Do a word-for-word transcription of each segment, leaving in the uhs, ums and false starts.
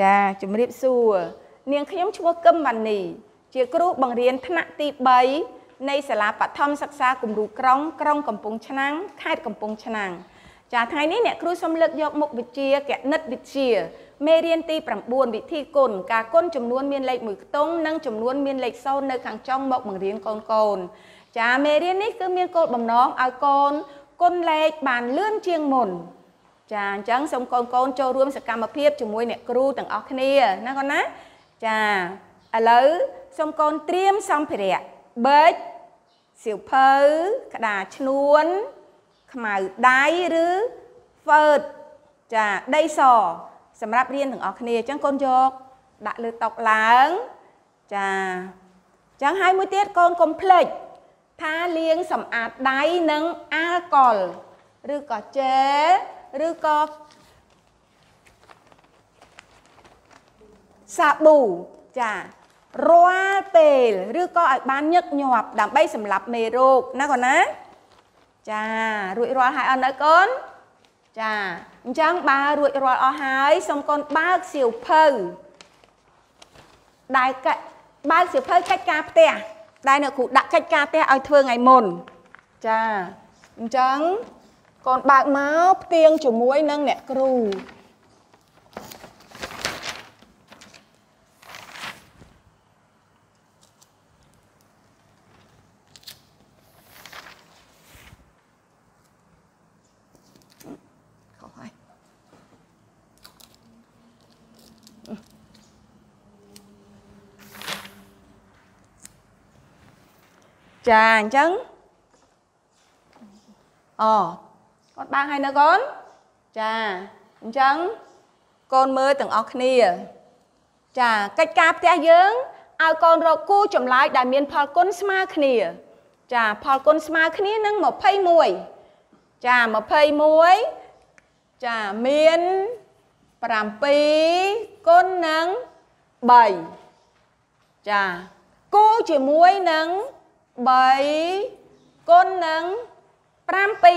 จ้าจุ่มเรียบสู้เนียงขยมชัวกึมวันนี้เจียกรูบังเรียนธนติใบในสลาปะทอมศักษากลุ่มรูกร้องกร้องกำปงชนังค่ายกำปงชนังจ้าไทยนี้เนี่ยครูสมเลิกยกมุกวิเชียแกะนัดวิเชียเมเรียนตีปรับบุญวิธีกลกาก้นจำนวนเมียนเล็กมือต้งนั่งจำนวนเมียนเล็กโซนในขังจ้องบอกบังเรียนโกนโกนจ้าเมเรียนนี่คือเมียนโกนบำน้องเอาโกนก้นเล็กบานเลื่อนเชียงมนจ้าจังสมโกนโกนโจรวมสกรรมเพียบจมวยเนี่ยครูต่างออกเนี่ยนะก่อนนะจ้าแล้วสมโกนเตรียมซ้ำเพียเบิดเสียวเพอกระดาษชนวนขมาได้หรือเฟิดจะได้สอสำหรับเรียนถึงออกเนียจังกลโยกดักหรือตกหลังจะจังให้มือเตี้ยกลกลมเพลกท้าเลี้ยงสำอาดได้นังแอลกอลหรือก่อเจหรือก่อสบู่จะรัวเปลหรือก็อบ้านยักหยอดดังใบสำหรับเมโรคนะก่อนนะจ้ารวยรอหายอันไหนก่อนจ้าจังบารวยรอหายสมก่อนบ้าเสียวเพลได้กะบ้าเสียวเพลกัดกาเตะได้เนื้อขู่ดักกัดกาเตะเอาเธอไงมนจ้าจังก่อนบากเมาเตียงจุ่มมวยนั่งเนี่ยครูจ้าจังอ๋อคนบ้างให้นะก่อนจ้าจังคนมือต่างออกนี่จ้ากัดกาบเตะยืงเอาคนเรากู้จมลายได้เมียนพอลก้นสมาคณีจ้าพอลก้นสมาคณีนั่งมาเพยมวยจ้ามาเพยมวยจ้าเมียนปรามปีก้นนั่งใบจ้ากู้จมวยนั่งใบก้นนังปรามปี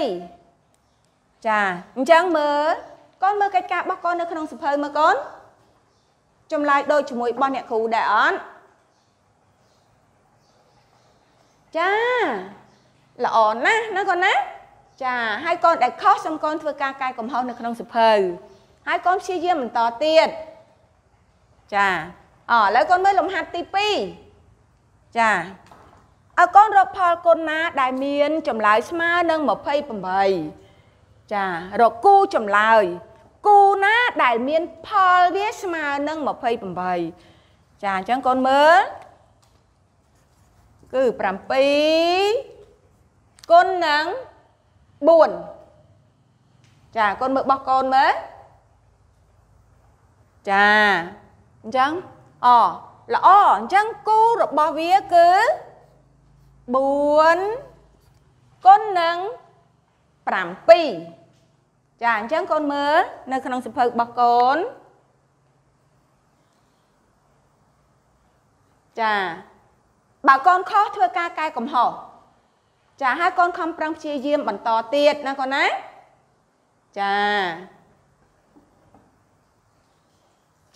จ้าจังมือก้อนมือกระกาบก้อนเนื้อขนมสุเพยมือก้อนจมลายโดยจมวยบอลเนี่ยขู่ได้อ่อนจ้าละอ่อนนะนะก้อนนะจ้าให้ก้อนได้ข้อสมก้อนเพื่อการกายกลมเฮาเนื้อขนมสุเพยให้ก้อนเชี่ยเยี่ยมมันต่อเตี้ยจ้าอ๋อแล้วก้อนมือลมหัดตีปีจ้าเอาก้อนรบพอคนนะได้เมียนจมลายสมาเนื่องมาเพยปมใบจ้ารบกู้จมลายกู้นะได้เมียนพอเรียสมาเนื่องมาเพยปมใบจ้าจังก้อนเมื่อคือปรามปีก้นนังบุญจ้าก้อนเมื่อบอกก้อนเมื่อจ้าจังอ๋อละอ๋อจังกู้รบบ่เวียคือบุญก้นนังปรามปีจ้าจังก้นมือในขนมสุเพยบอกก้นจ้าบ่าวก้อนข้อเธอกากายกลมหอจ้าให้ก้อนคำปรามเชียเยี่ยมบรรทอเตียดนะก้อนนะจ้า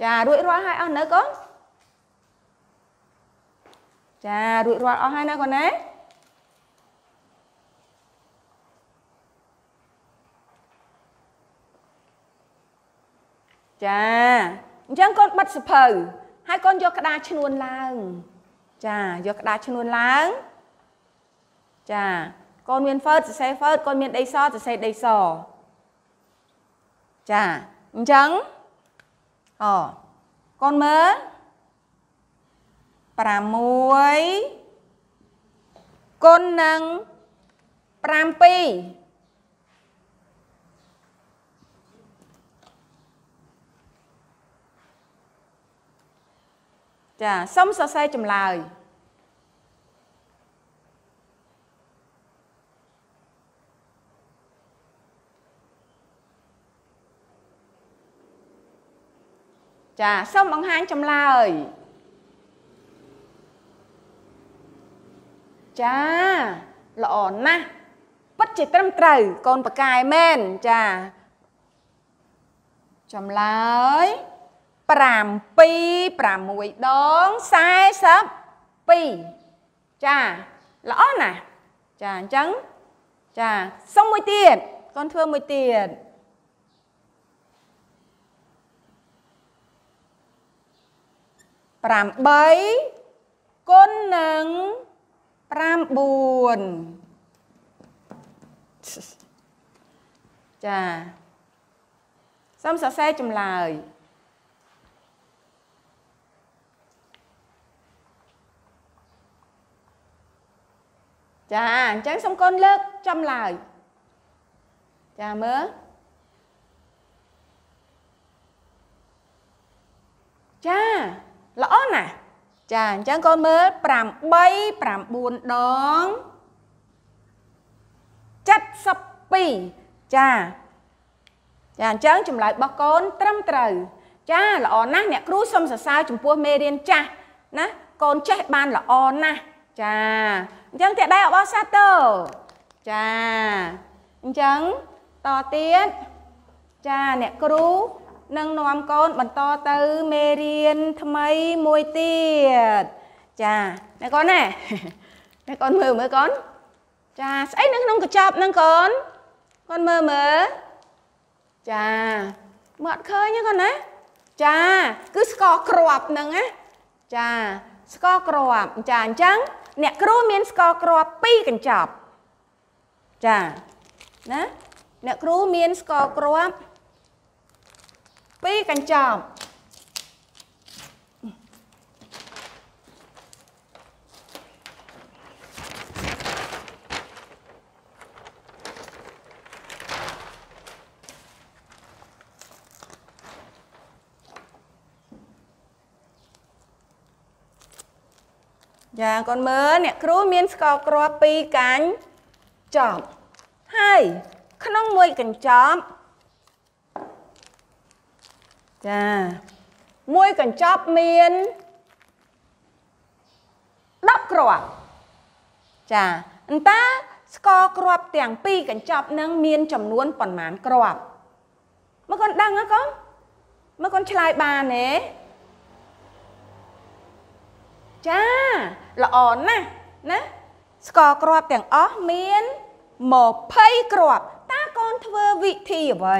จ้ารวยรอให้เอาเนื้อก้นจ้ารุยรอดเอาให้นะก่อนนะจ้าจังก้นบัดสะเพยให้ก้นยกกระดาษชนวนล้างจ้ายกกระดาษชนวนล้างจ้าก้นเมียนเฟิร์สจะใส่เฟิร์สก้นเมียนไดซอจะใส่ไดซอจ้าจังอ๋อก้นเมื่อปรามวยก้นนังปรามปีจ้าส้มสะใสจำลายจ้าส้มบังหางจำลายจ้าละอ่อนนะปัจจิตรำไตรกอนประกายแม่นจ้าจำลายป ปรามปีปรามมวยดองไซซับปีจ้าล้อน่ะจ้าจังจ้าส่งมวยเตียนก้อนเทือมวยเตียนปรามใบก้นหนึ่งปรามบุญจ้าซ้ำซาเซ่จำลายจ้าจังสมก้นเลิกจำลายจ้าเมื่อจ้าล้อน่ะจ้าจังก้นเมื่อปรามใบปรามบุญดองจัดสปีจ้าจ้าจังจำลายบอกก้นตรำตรึจ้าล้อน่ะเนี่ยครูซ้ำซาเซ่จำพวกเมเรียนจ้านะก้นเจ็บบานล้อน่ะจ้าจังเตะได้เอาซาเตอร์จ้าจังต่อเตี้ยจ้าเนี่ยครูนั่งนอนก้นบรรทอเตอร์เมเรียนทำไมมวยเตี้ยจ้าเนี่ยก้อนแน่เนี่ยก้อนมือเหมือนก้อนจ้าไอ้นั่งน้องกระชับนั่งก้อนก้อนมือเหมือจ้าหมดเคยเนี่ยก้อนนะจ้าคือสกอร์กรอบนั่งนะจ้าสกอร์กรอบจ้าจังเนี่ยครูมีนสกอร์กรอบปีกันจับจ้านะเนี่ยครูมีนสกอร์กรอบปีกันจับจ้าก่อนเมื่อเนี่ยครูมีนสกอร์กรอบปีกันจอบให้ขนมมวยกันจอบจ้ามวยกันจอบมีนดับกรอบจ้าอันต้าสกอร์กรอบแต่งปีกันจอบนั่งมีนจำนวนปอนหมานกรอบเมื่อก่อนดังนะก้อนเมื่อก่อนชลายบานเนจ้าละอ่อนนะนะสกอร์กรอบแต่งอ๋อเมียนหมอบไพ่กรอบตาก้อนเทววิธีไว้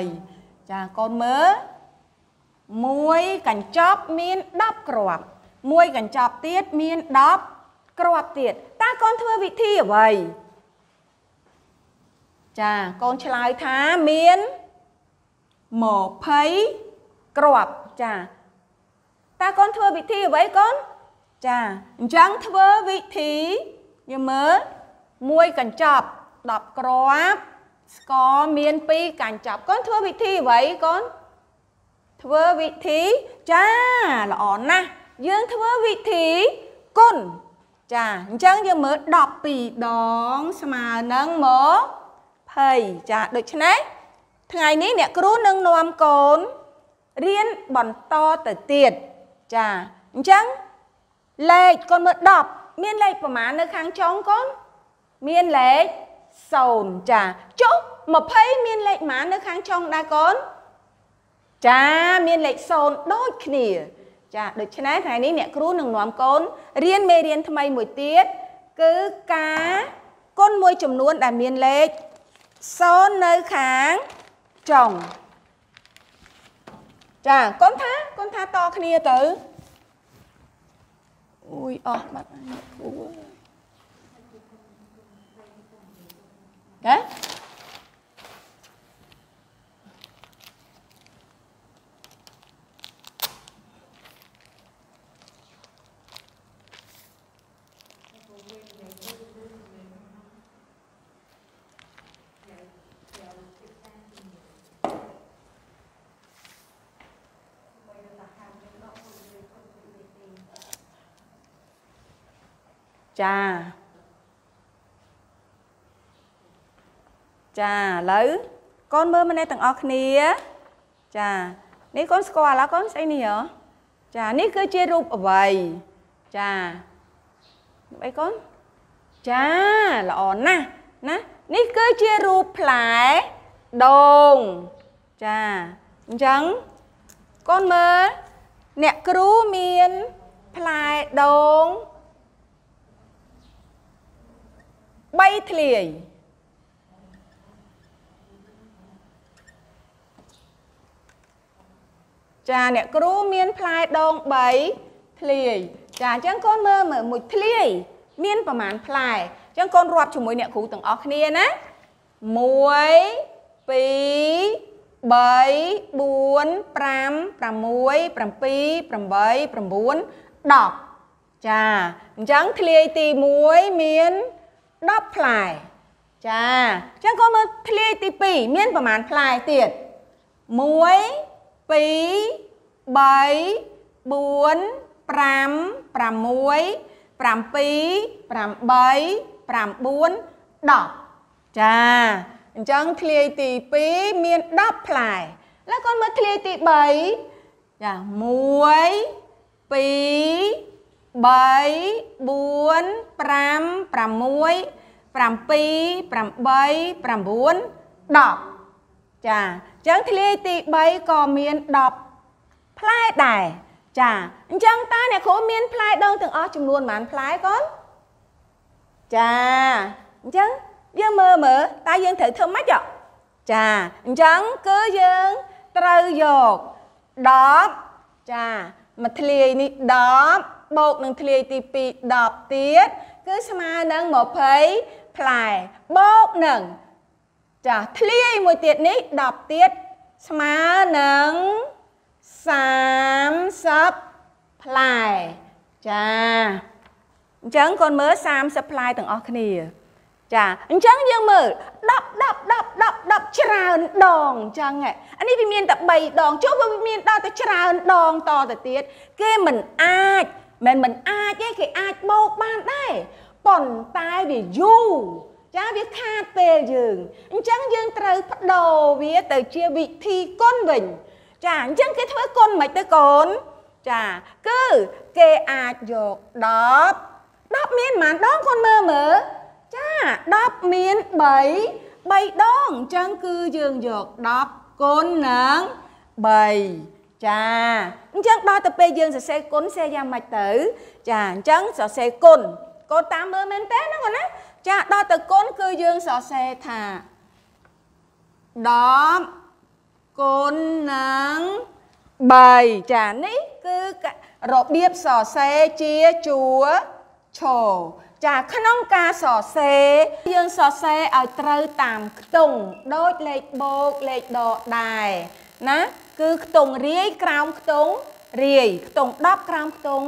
จ้าก้อนเมื่อมวยกันจอบเมียนดับกรอบมวยกันจอบเตี้ยเมียนดับกรอบเตี้ยตาก้อนเทววิธีไว้จ้าก้อนชลายท้าเมียนหมอบไพ่กรอบจ้าตาก้อนเทววิธีไว้ก้อนจ้าจังเทววิธียังเมื่อมวยกันจับดับกรอบสกอร์เมียนปีกันจับก้อนเทววิธีไว้ก้อนเทววิธีจ้าละอ่อนนะยังเทววิธีก้นจ้าจังยังเมื่อดับปีดองสมานังหมอเผยจ้าโดยเฉพาะทั้งไงนี้เนี่ยครูนังนวมโกนเรียนบ่อนโตแต่เตียดจ้าจังเลขก้อนเมื่อดอกเมียนเลขประมาณในครั้งช้องก้อนเมียนเลขโซนจ้าจุ๊บมาเพย์เมียนเลขหมาในครั้งช้องได้ก้อนจ้าเมียนเลขโซนโดดขี้จ้าโดยเฉพาะทางนี้เนี่ยครูหนึ่งหน่อมก้นเรียนเมเรียนทำไมมวยเตี้ยคือกาก้นมวยจำนวนแต่เมียนเลขโซนในครั้งช้องจ้าก้นท้าก้นท้าโตขี้เต๋ออุ้ยออกมาเด้อจ้าจ้าแล้วก้อนเมื่อมันได้ตั้งออกนี้จ้านี่ก้อนสกอร์แล้วก้อนใส่นี่เหรอจ้านี่คือเจรูปเอาไว้จ้าไปก้อนจ้าละอ่อนนะนะนี่คือเจรูปแผลดงจ้าจังก้อนเมื่อ เนี่ยครูเมียนพลายดงใบเถียงจ้าเนี่ยครูเมียนพลายดงใบเถียงจ้าจังก้นเมื่อเหมือนมุดเถียงเมียนประมาณพลายจังก้นรวบชุมวยเนี่ยครูต่างออกเนี่ยนะมวยปีใบบุญปรำปรำมวยปรำปีปรำใบปรำบุญดอกจ้าจังเถียงตีมวยเมียนดอกพลายจ้าจังก้นเมื่อเถียงตีปีเมียนประมาณพลายเตียดมวยปีใบบุญปรำปรำมวยปรำปีปรำใบปรำบุญดอกจ้าจังเถียงตีปีเมียนดอกพลายแล้วก็มาเถียงตีใบจ้ามวยปีใบบุญปรำปรำมวยปรำปีปรำใบปรำบุญดอกจ้าจังเถียงตีใบก็เมียนดอกพลายได้จ้าจังตาเนี่ยเขาเมียนพลายดองถึงอ๋อจำนวนหมานพลายก่อนจ้าจังยังเมื่อเมื่อตายังถือเธอมัดหยอกจ้าจังก็ยังตรายหยอกดอกจ้ามาเถียงนี่ดอกบกหนึ่งเถียงตีปีดอกเตี้ยก็สมาหนึ่งหมดเพยพลายบกหนึ่งจ้าเถียงมวยเตี้ยนี่ดอกเตี้ยสมาหนึ่งสามสับพลายจ้าจังคนเมื่อสามสับพลายต่างออกนี่จ้าจังยังมือดับดับดับดับดับชราอันดองจังไงอันนี้พิมีนแต่ใบดองโจ๊กพิมีนต่อแต่ชราอันดองต่อแต่เตี้ยเกเหมือนอาจเหมือนเหมือนอาจเกเคยอาจโบกบ้านได้ป่อนตายวิยูจ้าวิคาเตยึงจังยังเตยพัดโดวิเตยเชียวิธีก้นวิ่งจ้าจังเกเทวก้นไม่เตยก้นจ้าก็เกอาจโยกดอกดอกมีนหมานดองคนเมื่อเมื่อจ้าดอกเมียนใบใบดองจังคือยืนหยกดอกก้นหนังใบจ้าจังดอกตะเปยยืนจะเซก้นเซยามัดเต๋อจ้าจังจะเซก้นก้นตามเมื่อเมนเต้นะก่อนนะจ้าดอกตะก้นคือยืนจะเซถาดอกก้นหนังใบจ้านี่คือระเบียบจะเซเจียจัวโชจากขนมกาสอเซยืนสอเซเอาเตยตามตุ่งโดยเล็กโบกเล็กดอกได้นะคือตุ่งเรียกราวตุ่งเรียตุ่งดอกกราวตุ่ง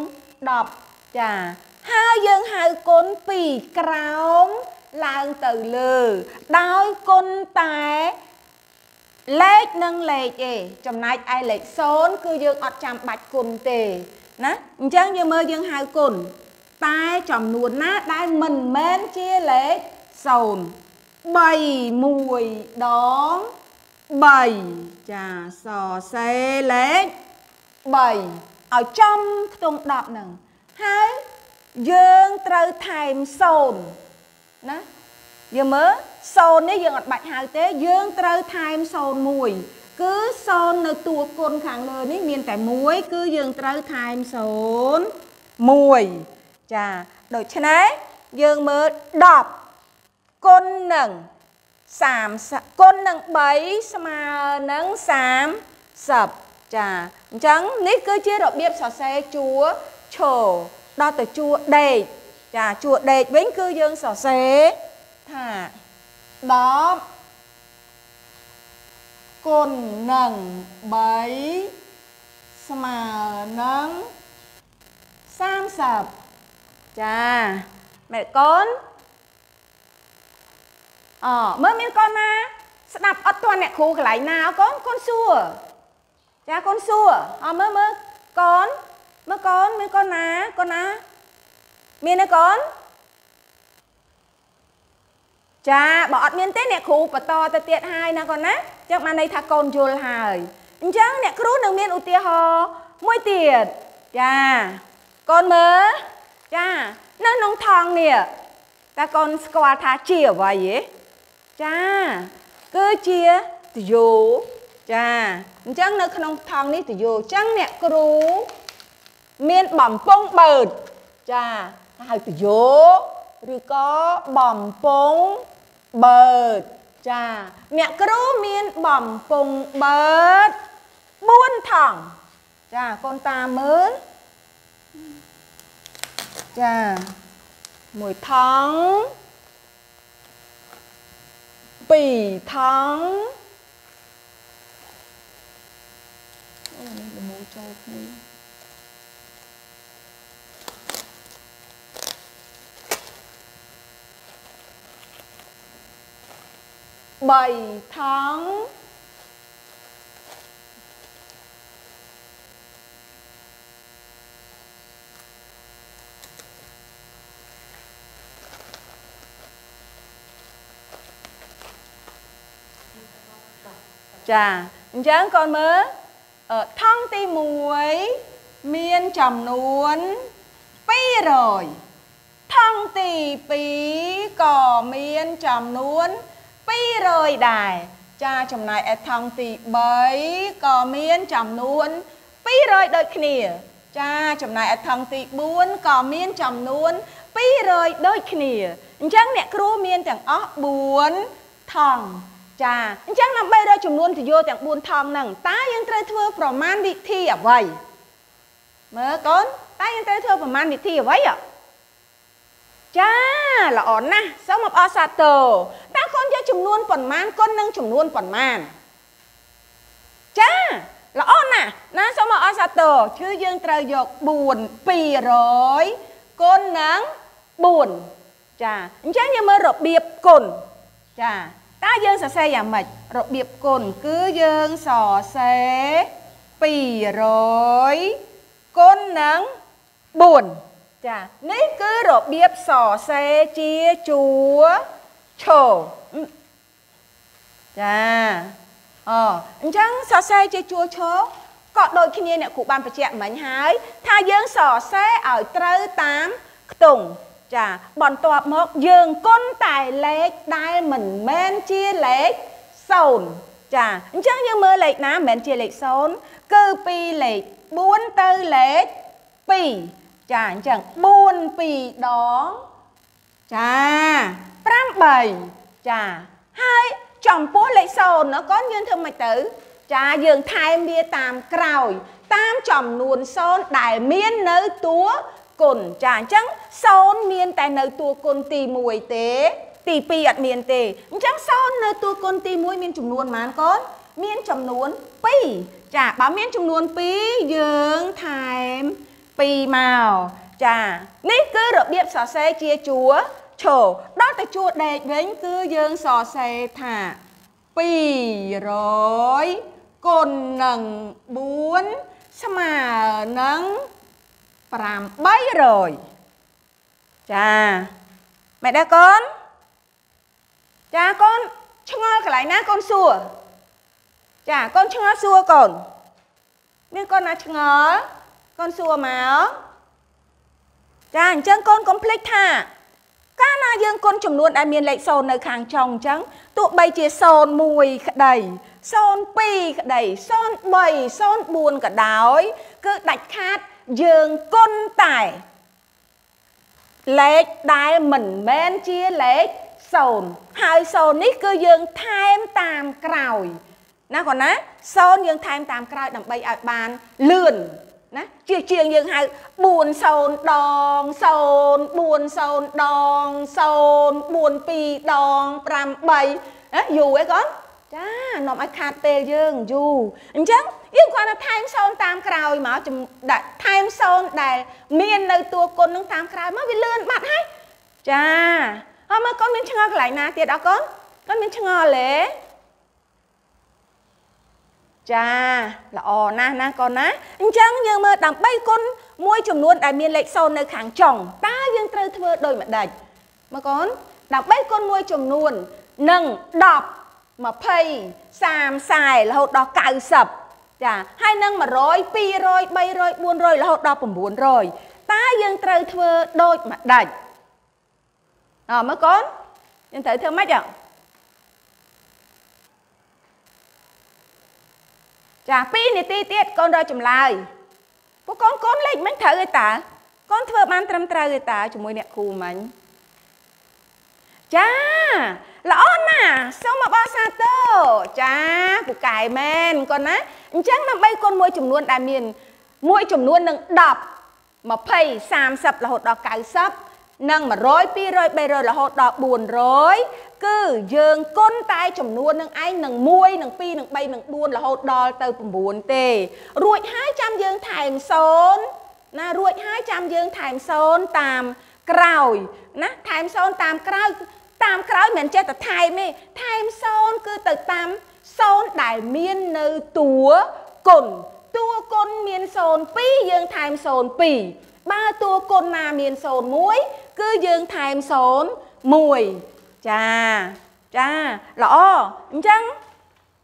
ดอกจ้าห้ายืนห้าก้นปีกราวลางเตยเลยดาวก้นแต่เล็กนั่งเล็กเอจำนายไอเล็กโซนคือยืนอดจำบัดกุนเตนะจังยืนเมื่อยืนห้าก้นตายจอมนวลนะได้มันเม้นเชี่ยเล็กโซนใบมวยดองใบจ่าสอเซเล็กใบเอาจอมตรงดอกหนึ่งให้ยืนเตยไทยโซนนะยืนเมื่อโซนนี่ยืนอดบัดหายเต้ยืนเตยไทยโซนมวยคือโซนในตัวคนขังเลยนี่มีแต่มวยคือยืนเตยไทยโซนมวยจ้าโดยเช่นนี้ยืนมือดอกก้นหนึ่งสามก้นหนึ่งใบสมาหนึ่งสามสับจ้าจังนี่คือเจดอกเบี้ยสอดใส่จัวโชดอกแต่จัวเด็ดจ้าจัวเด็ดเว้นคือยืนสอดใส่ถ้าดอกก้นหนึ่งใบสมาหนึ่งสามสับจ้าแม่ก้นอ๋อเมื่อมีก้นนะสนับอัดตัวเนี่ยครูไหลนาก้นก้นซัวจ้าก้นซัวอ๋อเมื่อเมื่อก้นเมื่อก้นมีก้นนะก้นนะมีนะก้นจ้าบอกอัดมีนเต้เนี่ยครูปตอตะเตียดไฮนะก้นนะจากมาในทากลโยลไฮจังเนี่ยครูหนึ่งมีนอุติหอมวยเตียดจ้าก้นเมื่อจ้านั่นน้องทองเนี่ยแต่ก่อนสกอตทาเชียไว้จ้าก็เชียอยู่ จ้าจังเนื้อขนมทองนี่ถืออยู่จังเนี่ยครูเมียนบ่มปงเปิดจ้าหายถืออยู่หรือก็บ่มปงเปิดจ้าเนี่ยครูเมียนบ่มปงเปิดบุญทองจ้าคนตาเมือจ้าหมวยทองปีทองใบท้องจ้าจังก่อนมือท้องตีมวยเมียนจำนวนปีรอยท้องตีปีก่อเมียนจำนวนปีรอยได้จ้าจำนายท้องตีใบก่อเมียนจำนวนปีรอยโดยขี้จ้าจำนายท้องตีบุญก่อเมียนจำนวนปีรอยโดยขี้จังเนี่ยครูเมียนจังอ๊ะบุญท้องจ้าจังนำไปได้จำนวนที่โยแต่งบุญทองนั่งตายังเตยเธอประมาณวิธีอะไรเมื่อก่อนตายังเตยเธอประมาณวิธีอะไรอ่ะจ้าละอ่อนนะสำหรับอสาโตตาคนจะจำนวนประมาณคนนั่งจำนวนประมาณจ้าละอ่อนนะนะสำหรับอสาโตชื่อยังเตยยกบุญปีร้อยคนนั่งบุญจ้าจ้ายังเมื่อรบเบียบคนจ้าตาเยิงสอเซอย่างหมดระเบียบกลคือเยิงสอเซปีร้อยก้นนังบุญจ้ะนี่คือระเบียบสอเซเจียจัวโฉจ้ะอ๋อจังสอเซเจียจัวโฉก็โดยขี้เนี่ยขู่บานประเจเหมือนหายถ้าเยิงสอเซเอาเตอร์ตามตุ่งจ้าบ่อนตัวมกยืงก้นไตเล็กได้เหมือนเมนเจียเล็กโซนจ้าจังยังมือเล็กนะเมนเจียเล็กโซนคือปีเล็กบุญเตยเล็กปีจ้าจังบุญปีดองจ้าพร่ำใบจ้าให้จอมปูเล็กโซนเนาะก้อนยืนเธอมาตื้อจ้ายืงไทยเมียตามเกลอยตามจอมนวลโซนได้เมียนเนื้อตัวกลจ้าจังโซนเมียนแต่ในตัวกลตีมวยเตตีปีอัดเมียนเตจังโซนในตัวกลตีมวยเมียนจำนวนมันก้นเมียนจำนวนปีจ้าบ่เมียนจำนวนปีเยืองไทม์ปีเมาจ้านี่คือระเบียบสอเซเจียจัวโฉด้านแต่จัวเด็กเว้นคือเยืองสอเซถ่าปีร้อยกลหนึ่งบุญสมาหนึ่งปรามใบเลยจ้าแม่ได้ก้อนจ้าก้อนชงอกไหลนะก้อนซัวจ้าก้อนชงอซัวก่อนนี่ก้อนนะชงอก้อนซัวมาจ้าจังก้อนก้อนพลิกท่าก้านายังก้อนจำนวนไอเมียนไหลโซนในคางจองจังตัวใบเจี๊ยโซนมวยกระไดโซนปีกระไดโซนใบโซนบุญกระดอยคือดัดขาดเยืองก้นไตเล็กได้เหมือนเมนเจียเล็กโซนไฮโซนนี่คือเยืองไทม์ตามกล่าวนะก่อนนะโซนเยืองไทม์ตามกล่าวดับใบอัดบานเลื่อนนะเจียเจียงเยืองไฮบุญโซนดองโซนบุญโซนดองโซนบุญปีดองปรามใบนะอยู่ไว้ก่อนจ้าหนอมไอคาเตยเยืองอยู่อันจังยิ่งกว่าไทม์โซนตามกล่าวหมอจุดไทม์โซนได้เมียนในตัวคนต้องตามกล่าวมาวิเลื่อนบัดให้จ้าเอามาก้อนเมียนชงอไหลนะเตี๋ยดเอาก้อนก้อนเมียนชงอเละจ้าละอ่อนนะนะก้อนนะอันจังยังมาดับใบคนมวยจุดนวลได้เมียนเล็กโซนในขางจ่องตายังเตยเธอโดยมาได้มาก้อนดับใบคนมวยจุดนวลหนึ่งดอกมาเพย์สามสายแล้วดอกไก่สับจ้าให้นั่งมาร้อยปีร้อยใบร้อยบุญร้อยแล้วดอกผมบุญร้อยตายังเตยเธอโดยมาได้อ๋อเมื่อก่อนยังเตยเธอไม่จัง Chà, pin thì ti tiết con đòi chùm lại Bố con con lệch mánh thở người ta Con thơ ban trăm trời người ta Chùm môi nẹ khu mánh Chà, là ôn à Sao mà bao xa tơ Chà, cụ cải men Con á, chắc là bây con môi chùm luôn đà miền Môi chùm luôn nâng đọc Mà phây xàm sập là hột đỏ cải sấp Nâng mà rối pi rối bây rồi là hột đỏ buồn rối Cứ dương con tay chùm luôn nâng anh nâng muôi nâng pi nâng bay nâng buồn là hột đỏ tơ bùm buồn tê Rụi hai trăm dương thành xôn Nà rụi hai trăm dương thành xôn tàm Krauj Nà thành xôn tàm krauj Tàm krauj mình chết là thành mê Thành xôn cứ tự tàm xôn đại miên nơ túa cồn Tua con miên xôn pi dương thành xôn pi Ba tua con na miên xôn muối Cứ dương thành xôn mùi Chà, chà, lõ, đúng chăng?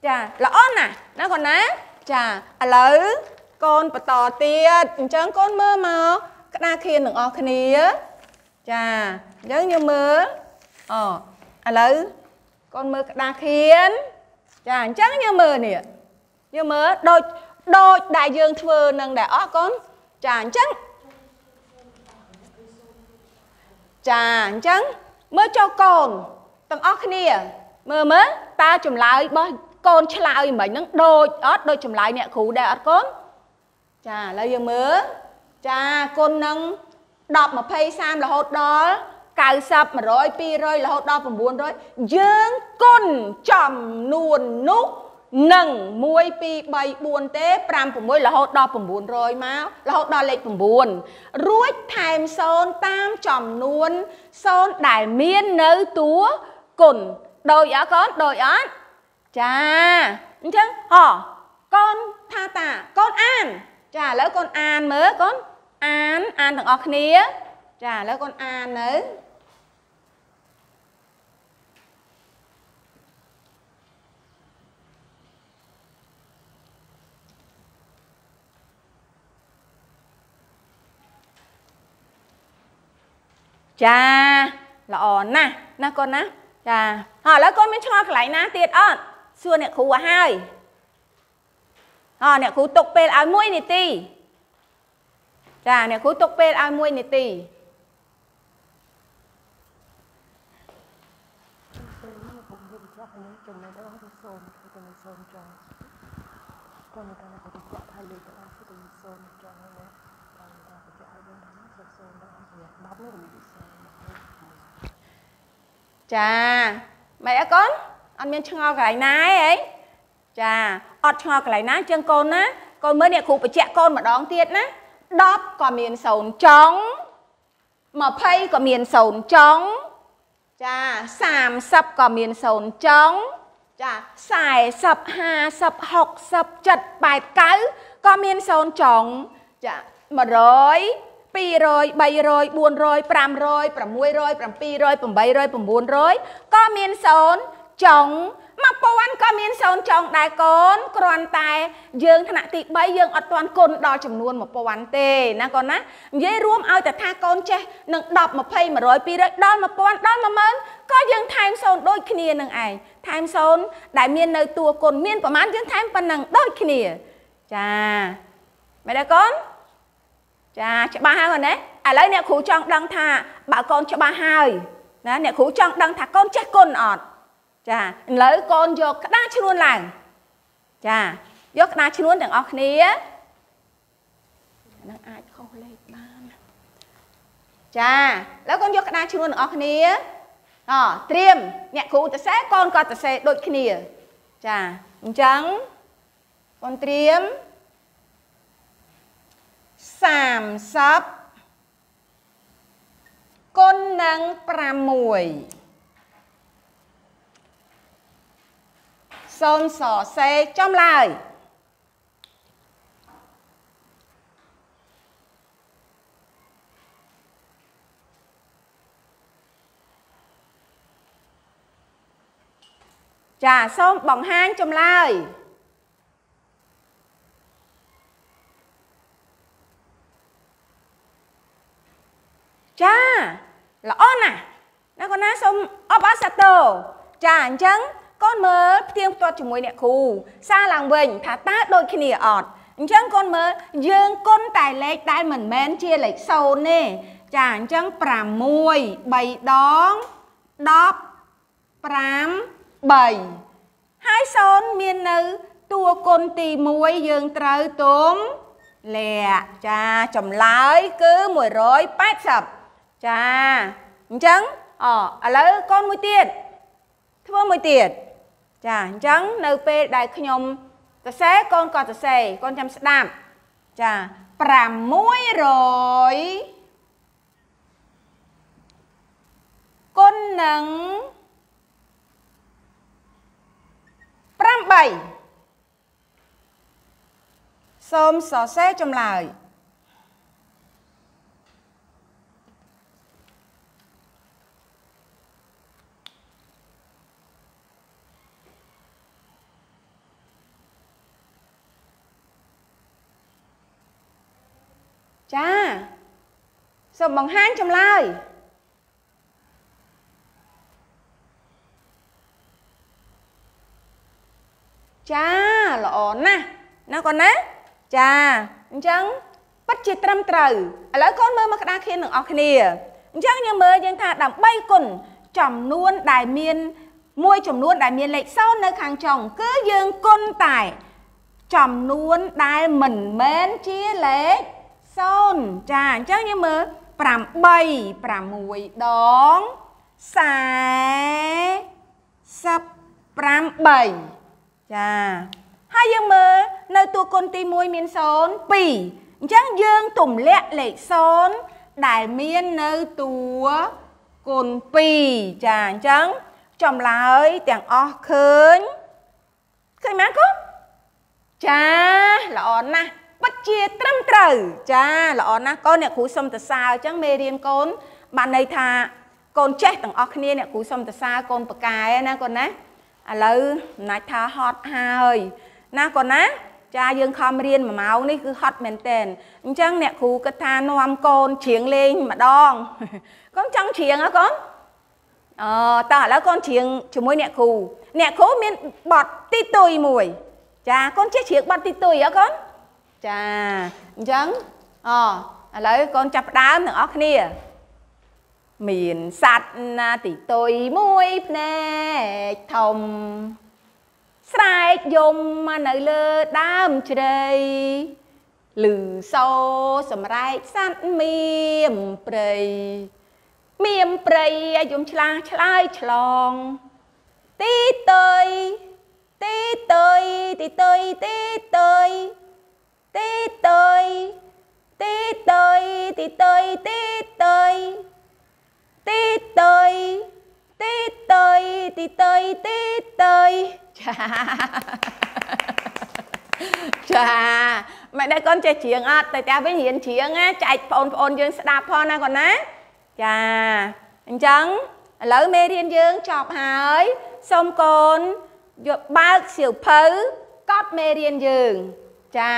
Chà, lõ nè, nó còn ná Chà, à lỡ, con bà tỏ tiết, đúng chăng con mơ mơ Đã khiến đừng ọ khá nía Chà, giống như mơ Ờ, à lỡ, con mơ đã khiến Chà, đúng chăng như mơ nè Như mơ, đôi, đôi, đại dương thơ nâng đại ọ con Chà, đúng chăng? Chà, đúng chăng? Mơ cho con Tầng ốc nìa Mơ mơ Ta chùm lại Bói con chá lại mấy nâng đôi ớt đôi chùm lại nè khủ đè ớt con Chà lời dương mơ Chà con nâng Đọc mà phây xàm là hốt đó Cào sập mà rồi pi rồi là hốt đó Phần buồn rồi Dương con chòm nuồn nút Nâng muối pi bay buồn tế Pram phần muối là hốt đó phần buồn rồi máu Là hốt đó lệch phần buồn Rút thèm xôn tam chòm nuồn Xôn đại miên nấu túa Cùn Đôi ớt con đôi ớt Chà Đúng chứ Hò Con tha tà Con an Chà lỡ con an mớ con An An thằng ớt nía Chà lỡ con an nữa Chà, là ổn nè, nè con nè Chà, hò lấy con mình cho cái lấy nè, tiệt ổn Xua nè khu ở hai Hò nè khu tục bê áo muối nè tì Chà, nè khu tục bê áo muối nè tì Chà, mày á con, ăn miếng cho cái này ấy Chà, ọt cho cái này chân con á Con mới nè khu phải chạy con mà đón tiết ná Đóp có miếng sồn trống Mà phây có miếng sồn trống Chà, xàm sập có miếng sồn trống Chà, xài sập, hà sập, học sập, chật, bài cái Có miếng sồn trống Chà, mà rồi Pi rồi, bay rồi, buồn rồi, pram rồi, pram muối rồi, pram pi rồi, pram bay rồi, pram buồn rồi Có miên xôn, chồng Mà bố anh có miên xôn chồng đại con Còn tài dương thân ạ tịch bay dương ọt toàn con đo chồng luôn mà bố anh tê Nà con á Dế ruộng ai ta tha con chê Nâng đọc mà phây mà rồi pi rồi Đó mà bố anh, đó mà mến Có dương thayem xôn đôi khi nìa nâng ai Thayem xôn, đại miên nơi tùa con miên bố mán dương thayem bà nâng đôi khi nìa Chà Mày đã con Chà, cho ba hai rồi đấy À lấy nè khủ chong đang thả Bảo con cho ba hai Nè khủ chong đang thả con chết con ọt Chà, lấy con vô cái đá chứ luôn làng Chà, vô cái đá chứ luôn đằng ọt ní á Chà, lấy con vô cái đá chứ luôn đằng ọt ní á Ờ, triêm Nè khủ ta sẽ con có ta sẽ đôi cái nìa Chà, đúng chăng Con triêm Xàm sắp Con nâng pram mùi Xôn xỏ xe trong lời Chà xôn bỏng hang trong lời Chà, là ôn à Nó còn nói xong ốp ớt sạch tù Chà, chẳng ก้นเมื่อเพียงตัวจุ่มวยเนี่ยครูซาหลังเวงผาตาโดยขี้เหนียวอดจังก้นเมื่อยืงก้นแต่เล็กได้เหมือนแมนเชียเล็กโซนเนี่ยจางจังปรามวยใบดองดอบปรามใบให้โซนเมียนนึตัวก้นตีมวยยืงเตยตุ้มแหล่จ้าจมไหลคือมวยร้อยแปดสับจ้าจังอ๋อแล้วก้นมวยเตี้ยเพื่อมวยเตี้ยจ้าจังเนื้อเป็ดได้ขยมจะเสกก้นก่อนจะเสกก้นจำสตามจ้าปรามมวยร้อยก้นหนึ่งปรามใบส้มสอเซ่จำลายจ้าส้มบังห้างจำลายจ้าหล่อนะนะก่อนนะจ้าจังปัจจิตรำตรแล้วก้นเมื่อมาคณะเขียนหนึ่งออกเนียจังยังเมื่อยังถ้าดำใบกุนจำนวนได้เมียนมวยจำนวนได้เมียนเล็กซ้อนในคางจองก็ยังก้นไต่จำนวนได้เหมือนเมนเชี่ยเล็กซ้อนจ้าจังยังเมื่อปรามใบปรามมวยดองสายสับปรามใบจ้าให้ยังเมื่อในตัวคนตีมวยเมียนโซนปีจังยืงตุ่มเละเละโซนได้เมียนในตัวคนปีจ้าจังจำลายแต่งออกเขินเคยไหมก็จ้าหล่อนะปัจเจตตรำตรึจ้าหล่อนะก็เนี่ยครูสมตสาวจังเมเรียนคนบ้านในทาคนเจ๊แต่งออกเนี่ยเนี่ยครูสมตสาวคนปากกายนะคนนะแล้วนายทาฮอตหายนะก่อนนะจ้ายังคำเรียนมาเมานี่คือฮอตเหม็นเต้นจังเนี่ยครูกระทานวมโกนเฉียงเลงมาดองก้อนจังเฉียงอะก้อนเออต่อแล้วก้อนเฉียงช่วยเนี่ยครูเนี่ยครูมีบอดตีตุยมวยจ้าก้อนเชี่ยเฉียงบอดตีตุยอะก้อนจ้าจังอ๋อแล้วก้อนจับดามหนึ่งออกนี่เหมียนสัตว์นาติตุยมวยแน่ทอมสายยมมาในเลือดดำเฉยหรือโซสมไรสันเมียมเปรย์เมียมเปรย์ยมชลาชลายฉลองตีเตยตีเตยตีเตยตีเตยตีเตยตีเตยตีเตยตีเตยตีเตยตีเตยตีเตยตีเตยจ้าจ้าไม่ได้ก้อนเฉียงเฉียงอ่ะแต่แต่ไม่เห็นเฉียงอ่ะใจพอนพอนยืนสตาพอนะก่อนนะจ้าจังแล้วเมเรียนยืนจอบหายส้มโกนหยดบ้าเสียวเพ้อก๊อปเมเรียนยืนจ้า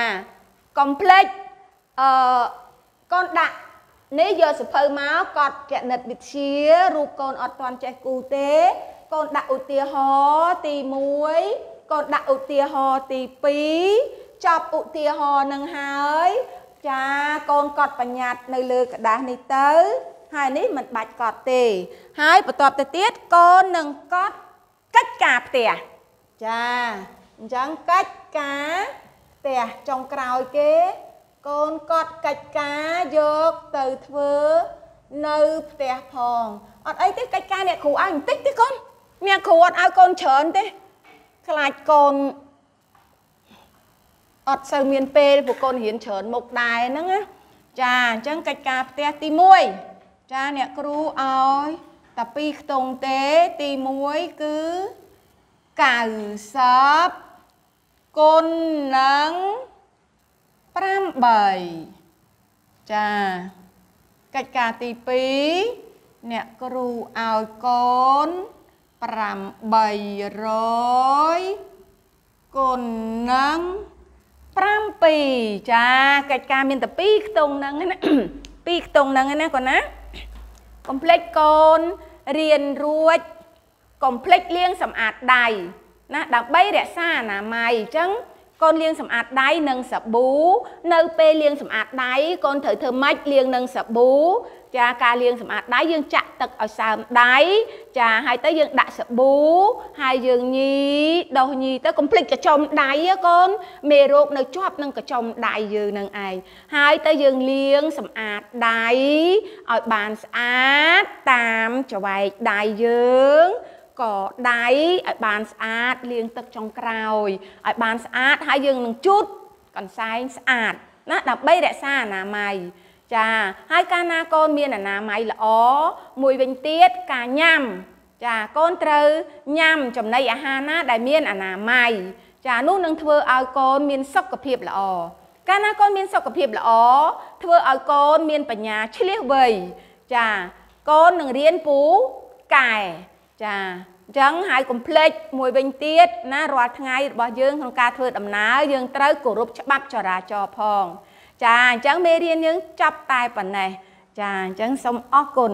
คอมเพล็กซ์เอ่อก้อนด่านี่โยสเปอร์ม้ากอดแกะเน็ตบิดเชียรูปกอนอดตอนใจกูเต้กอนดักอุตีหอตีมวยกอนดักอุตีหอตีปีจับอุตีหอหนึ่งหายจ้ากอนกอดปัญญาในเลือกดาในเต๋อหายนี่มันบาดกอดเตะหายประตอบแต่เตี้ยกอนหนึ่งกอดกัดกาเตะจ้าจังกัดกาเตะจงกราวเก๋กอนกอดกัดกายกเติร์เฟือนูเตะพองอดไอ้ที่กัดกาเนี่ยขู่อันติ๊กที่ก้นเนี่ยขู่อดเอาก้นเฉินที่ขลายก้นอดเซอร์เมียนเปย์พวกก้นเห็นเฉินหมกดายนั่งนะจ้าจังกัดกาเตะตีมวยจ้าเนี่ยครูเอาแต่ปีตรงเตะตีมวยคือกาซับก้นนังปรามใบจ้ากัดกาตีปีเนี่ยครูเอาก้นปรามใบร้อยก้นนังปรามปีจ้ากัดกาเป็นแต่ปีกตรงนังนะปีกตรงนังนะก่อนนะคอมเพล็กซ์ก้นเรียนรู้ complex เลี้ยงสำอาดไดนั่งสับบูនៅពេលเลี้ยงสำอาดได ก็ได้ឲ្យបានស្អាតលៀងទឹកចុងក្រោយឲ្យបានស្អាត ចាអញ្ចឹងហើយកុំភ្លេចមួយវិញទៀតណារាល់ថ្ងៃរបស់យើងក្នុងការធ្វើដំណើរយើងត្រូវគោរពច្បាប់ចរាចរណ៍ផងចាអញ្ចឹងមេរៀនយើងចប់តែប៉ុណ្ណេះចាអញ្ចឹងសូមអរគុណ